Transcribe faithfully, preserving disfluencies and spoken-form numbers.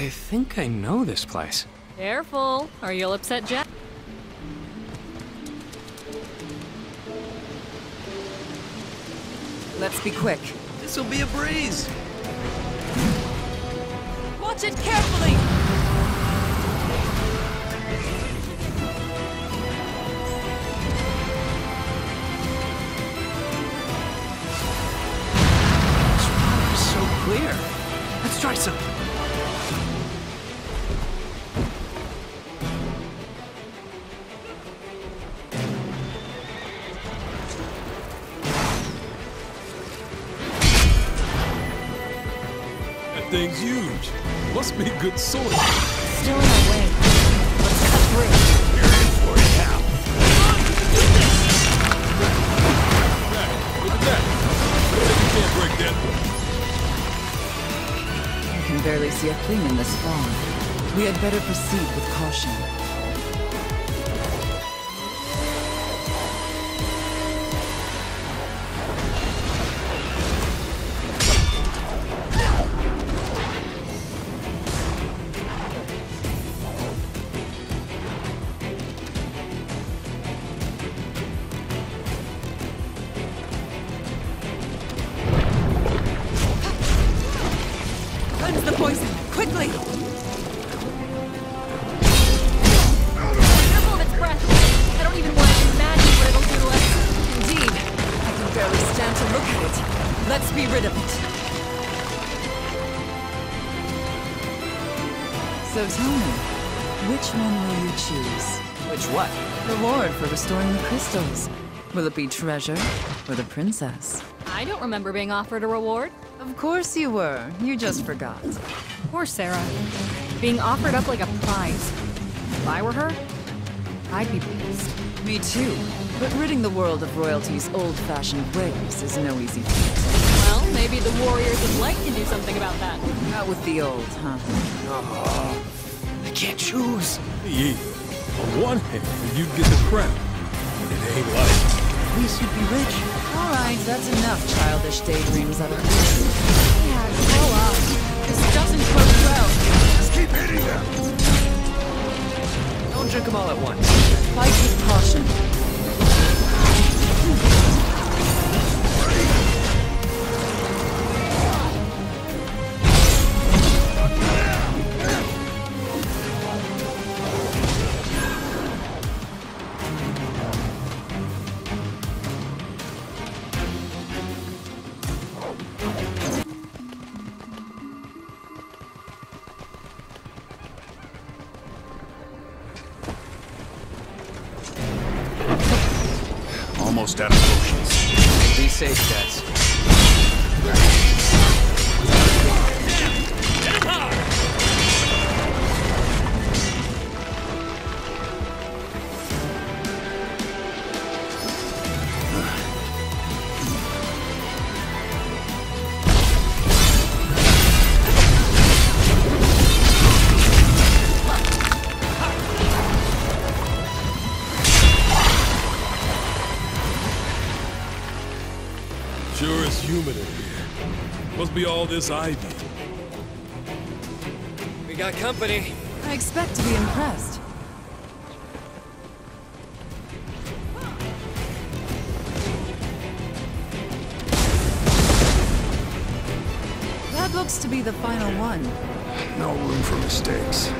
I think I know this place. Careful, or you'll upset Jack. Let's be quick. This'll be a breeze. Watch it carefully! This water is so clear. Let's try something. Thing's huge. Must be good soil. Still in our way. Let's cut through. We're in for it now. Look at that. You can't break that one. I can barely see a thing in this fog. We had better proceed with caution. So tell me, which one will you choose? Which what? Reward for restoring the crystals. Will it be treasure or the princess? I don't remember being offered a reward. Of course you were. You just forgot. Poor Sarah. Being offered up like a prize. If I were her, I'd be pleased. Me too. But ridding the world of royalty's old-fashioned ways is no easy feat. Maybe the warriors would like to do something about that. Not with the old, huh? Oh, I can't choose. Yeah. On one hand, you'd get the crown. It ain't like at least you'd be rich. All right, that's enough childish daydreams of her. Yeah, grow up. This doesn't work well. Just keep hitting them. Don't drink them all at once. Fight with caution. Almost out of potions. Be safe, guys. Sure is humid in here. Must be all this ivy. We got company. I expect to be impressed. That looks to be the final one. No room for mistakes.